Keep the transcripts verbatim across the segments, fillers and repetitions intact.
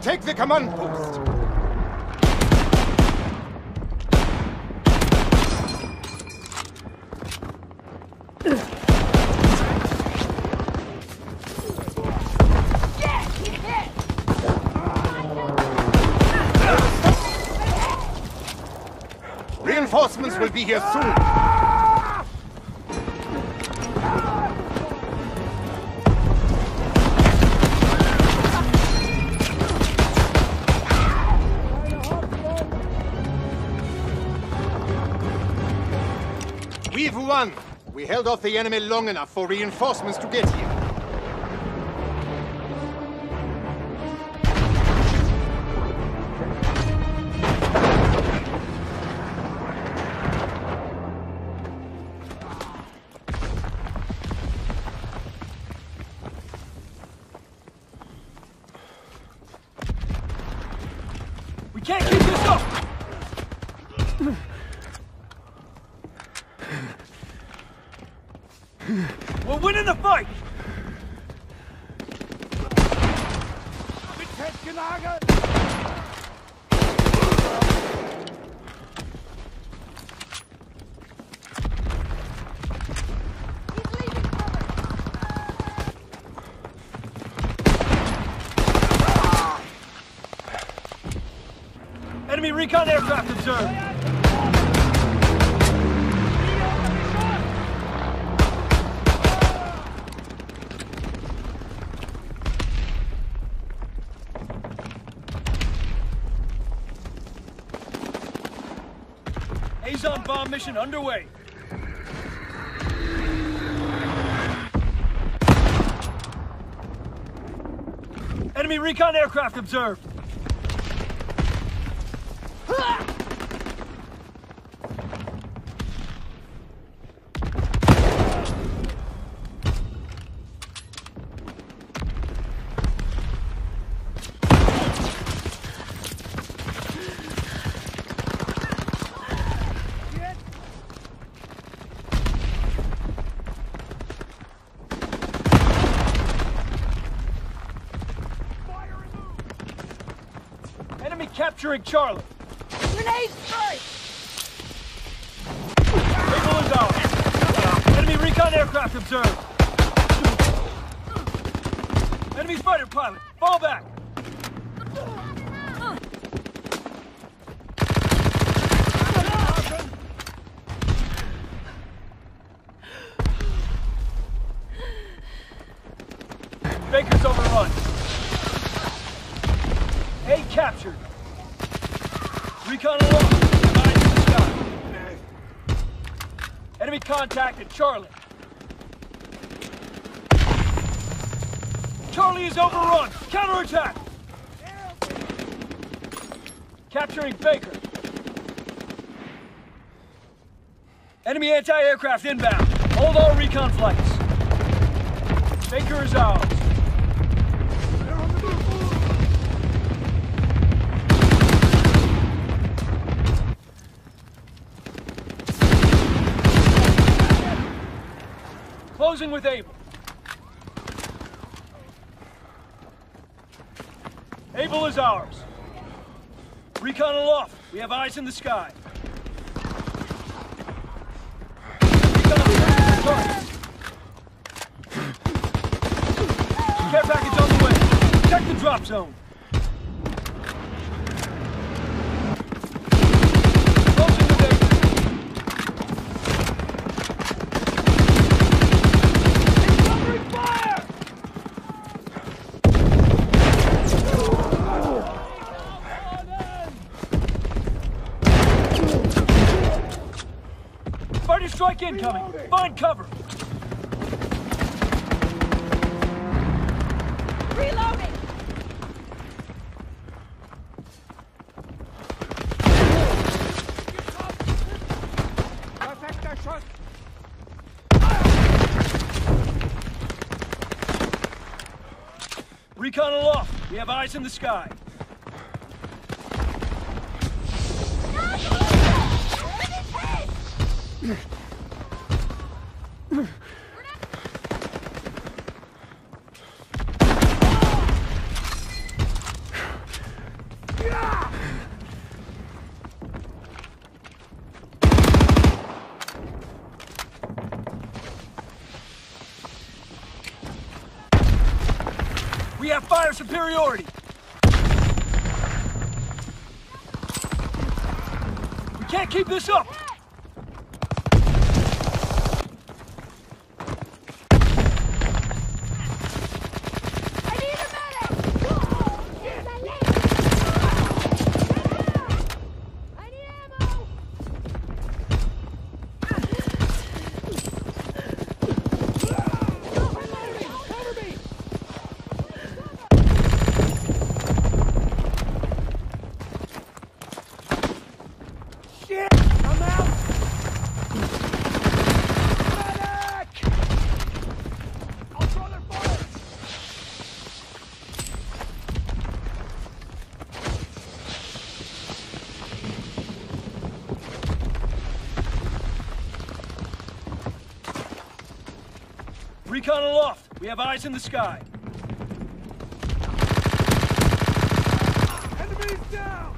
take the command post. Reinforcements will be here soon. We held off the enemy long enough for reinforcements to get here. We can't keep this up! We're winning the fight! Enemy recon aircraft observed! Azon bomb mission underway. Enemy recon aircraft observed. Capturing Charlie. Grenade strike! Able is out. Enemy recon aircraft observed. Enemy fighter pilot, fall back! Baker's overrun. A captured. Recon alone. Enemy contact at Charlie. Charlie is overrun. Counterattack. Capturing Baker. Enemy anti-aircraft inbound. Hold all recon flights. Baker is out. Closing with Abel. Abel is ours. Recon aloft. We have eyes in the sky. Care package on the way. Check the drop zone. Strike incoming! Reloading. Find cover! Reloading! Perfecter shot! Recon aloft! We have eyes in the sky! superiority. We can't keep this up. Recon aloft. We have eyes in the sky. Enemies down!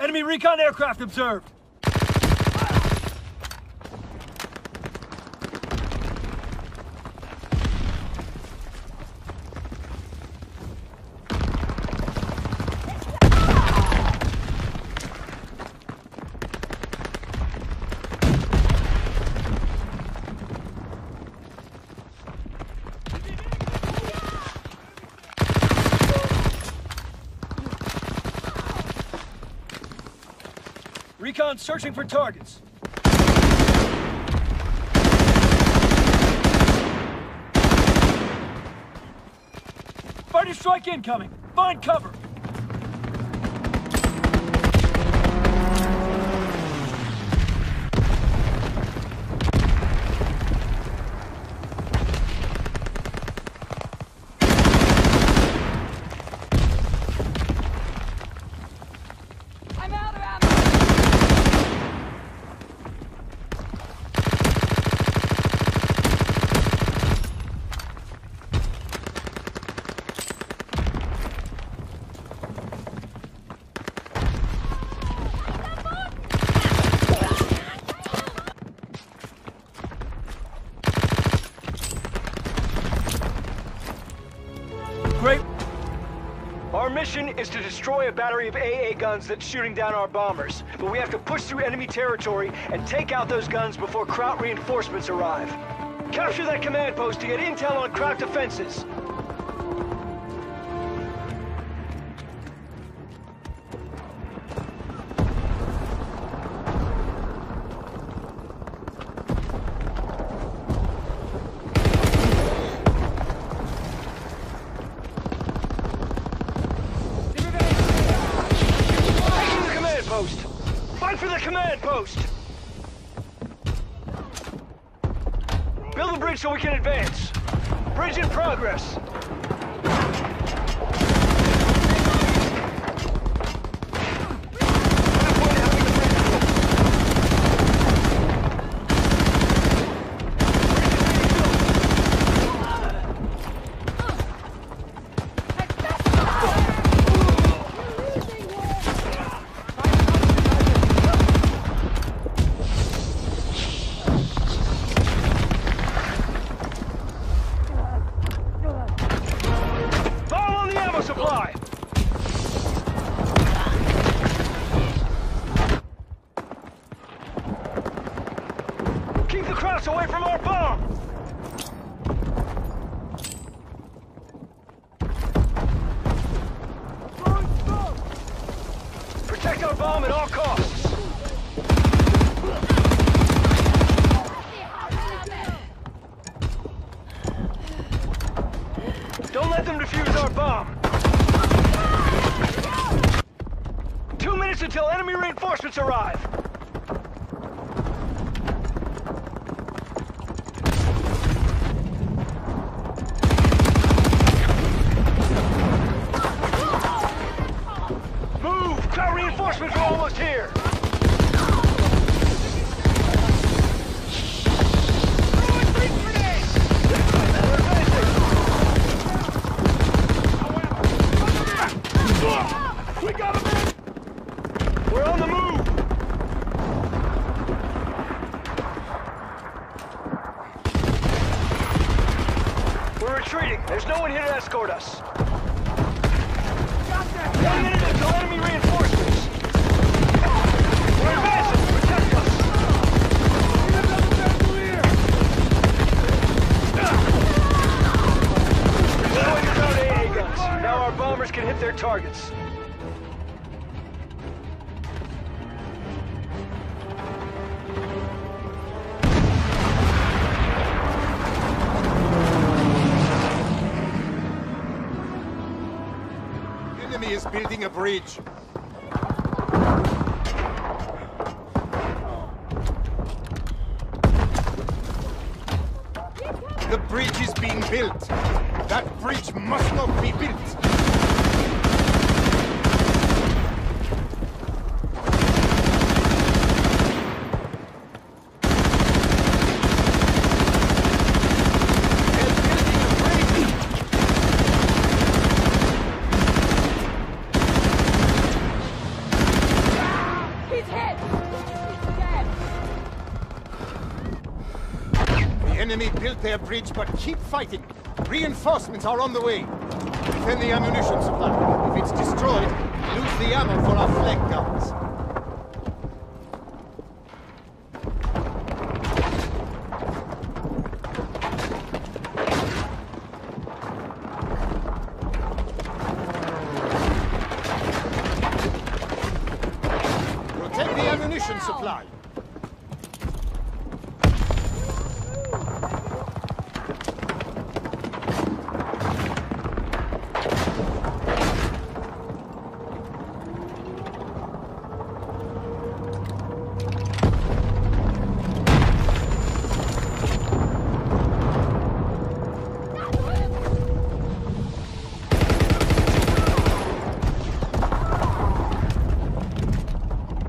Enemy recon aircraft observed. Recon searching for targets. Fighter strike incoming. Find cover. Our mission is to destroy a battery of A A guns that's shooting down our bombers, but we have to push through enemy territory and take out those guns before Kraut reinforcements arrive. Capture that command post to get intel on Kraut defenses. So we can advance. Bridge in progress. no one here to escort us. One minute until enemy reinforcements. We're advancing. Protect us. We're going to go to A A guns. Now our bombers can hit their targets. Is building a bridge. The bridge is being built. That bridge must not be built. Their bridge, but keep fighting. Reinforcements are on the way. Defend the ammunition supply. If it's destroyed, lose the ammo for our flank guns. Protect the ammunition supply.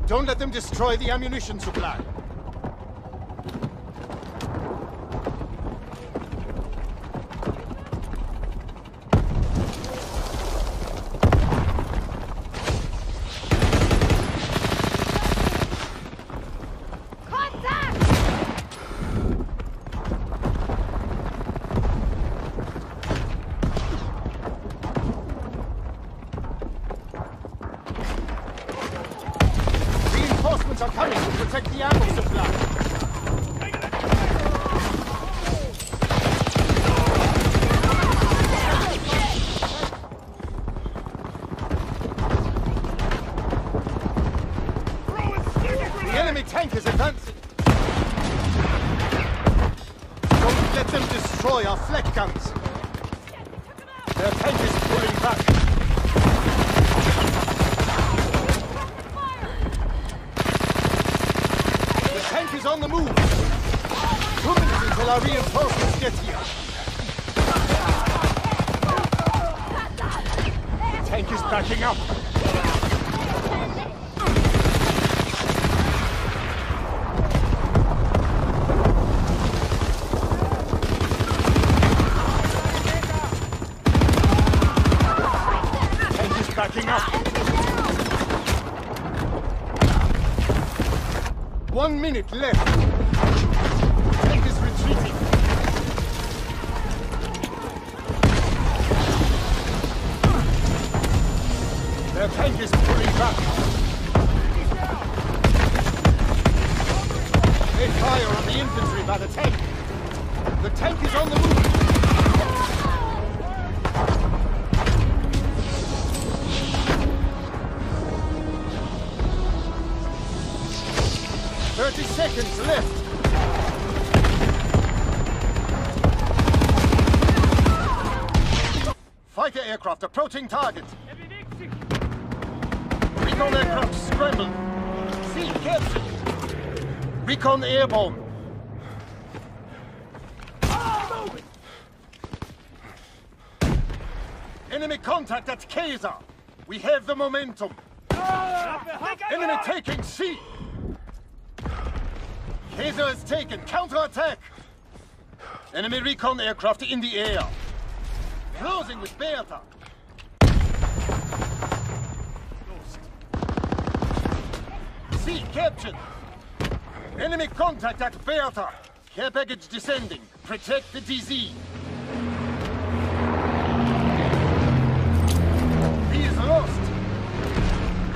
Don't let them destroy the ammunition supply. One minute left. Tank is retreating. Their tank is pulling back. They fire on the infantry by the tank. The tank is on the move. thirty seconds left. Fighter aircraft approaching target. Recon aircraft scrambled. See, captured. Recon airborne. Enemy contact at Kaiser. We have the momentum. Enemy taking C. Kaiser is taken. Counter-attack! Enemy recon aircraft in the air. Closing with Beata. C captured. Enemy contact at Beata. Care package descending. Protect the D Z.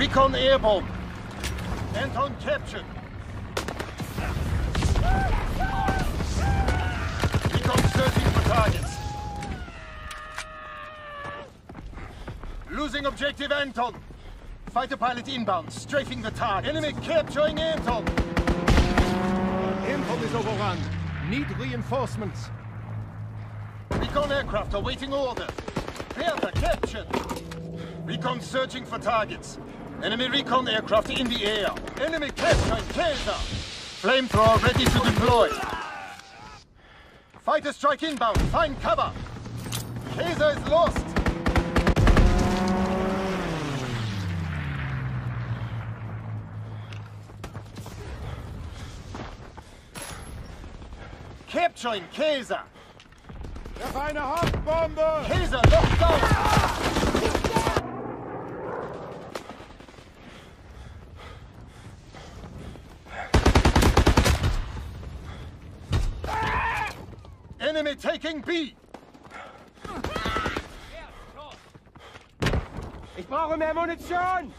Recon air bomb. Anton captured. Recon searching for targets. Losing objective Anton. Fighter pilot inbound, strafing the target. Enemy capturing Anton. Anton is overrun. Need reinforcements. Recon aircraft awaiting order. Beata captured. Recon searching for targets. Enemy recon aircraft in the air. Enemy capturing Kaiser. Flamethrower ready to deploy. Fighter strike inbound. Find cover. Kaiser is lost. Capturing Kaiser. Werf eine Haftbombe! Kaiser, locked down! Ah! Enemy taking B! Ich brauche mehr Munition!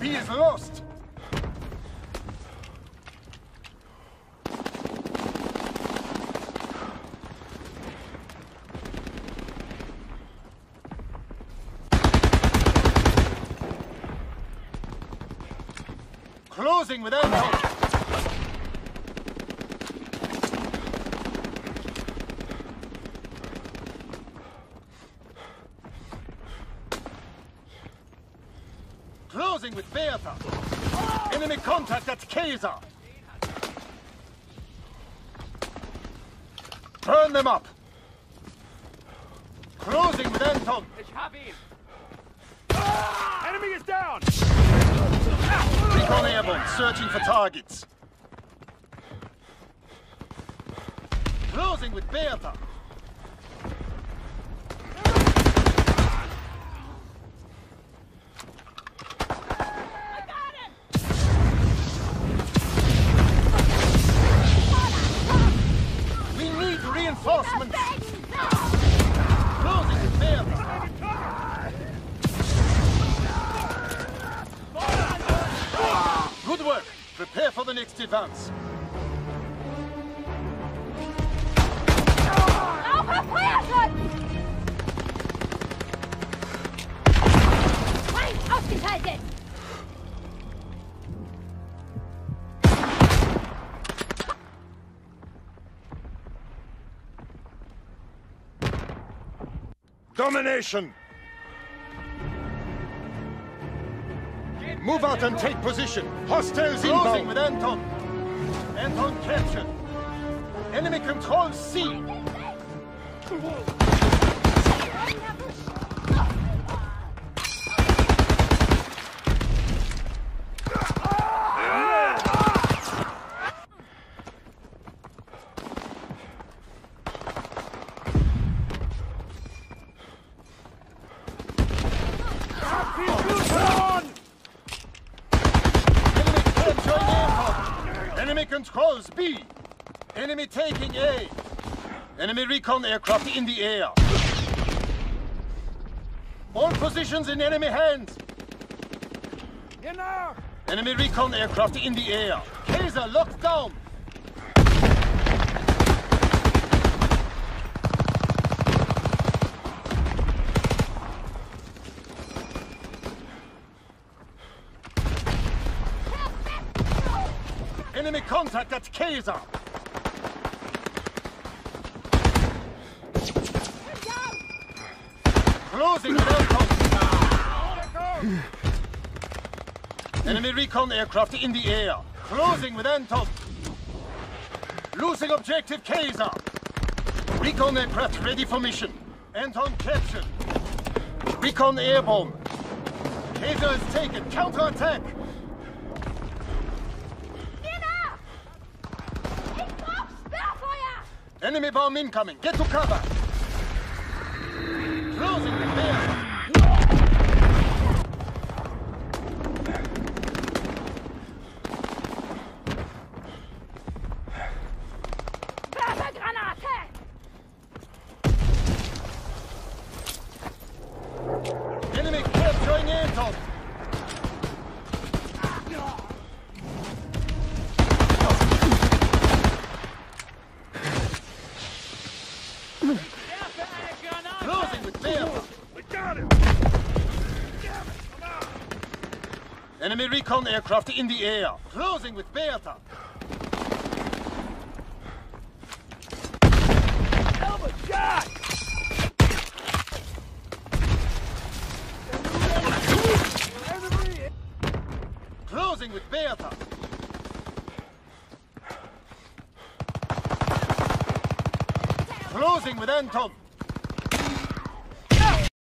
B is lost! Closing with Elberjot. Closing with Beata. Enemy contact at Kaiser. Burn them up. Closing with Anton. Ich hab ihn. Enemy is down. Recon airborne, searching for targets. Closing with Beata. I got him! We need reinforcements. Closing with Beata. Good work! Prepare for the next advance. Ausgeschaltet! Domination! Move out and take position. Hostiles Closing inbound. Closing with Anton. Anton captured. Enemy controls C. Controls B. Enemy taking A. Enemy recon aircraft in the air. All positions in enemy hands. Enough. Enemy recon aircraft in the air. Kaiser locked down. Enemy contact at Kaiser! Closing with Anton! Enemy recon aircraft in the air! Closing with Anton! Losing objective Kaiser! Recon aircraft ready for mission! Anton captured! Recon airborne! Kaiser is taken! Counter-attack! Enemy bomb incoming. Get to cover. Closing the bear. Granate! Enemy capturing Enemy recon aircraft in the air. Closing with Beata. Elberjot! Closing with Beata. Closing with Anton.